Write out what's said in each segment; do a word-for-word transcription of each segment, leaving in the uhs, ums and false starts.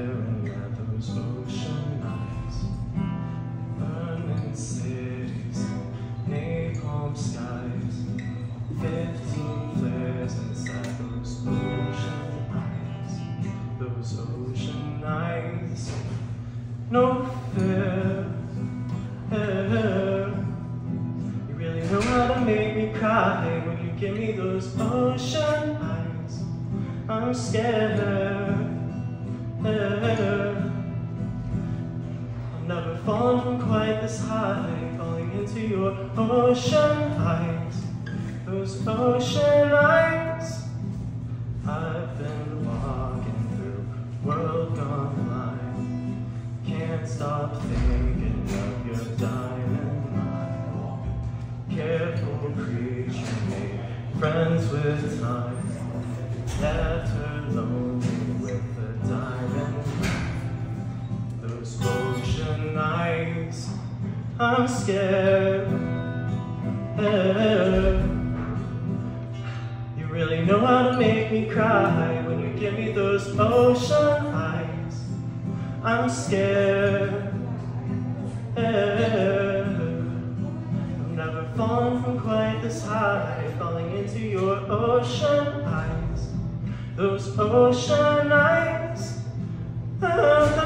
staring at those ocean eyes, burning cities, napalm skies, fifteen flares inside those ocean eyes, those ocean eyes. No fear, you really know how to make me cry when you give me those ocean eyes. I'm scared. I've never fallen from quite this high, falling into your ocean eyes, those ocean eyes. I've been walking through world gone blind, can't stop thinking of your diamond mine. Careful creature made friends with time, left her lonely with the diamond. Those ocean eyes, I'm scared. You really know how to make me cry when you give me those ocean eyes. I'm scared. I've never fallen from quite this high, falling into your ocean eyes, those ocean eyes. Ah, ah, ah,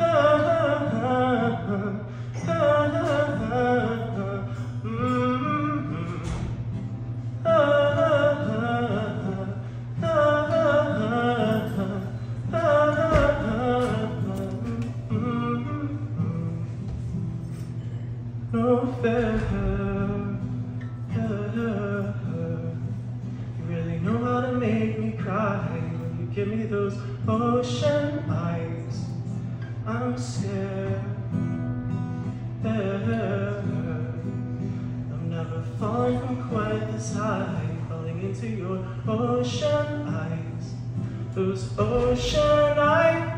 ah, ah, ah, ah, mm-hmm. Ah, ah, ah, ah, ah, ah, ah, mm-hmm. No fair. Give me those ocean eyes, I'm scared. I'm never falling from quite this high, falling into your ocean eyes, those ocean eyes.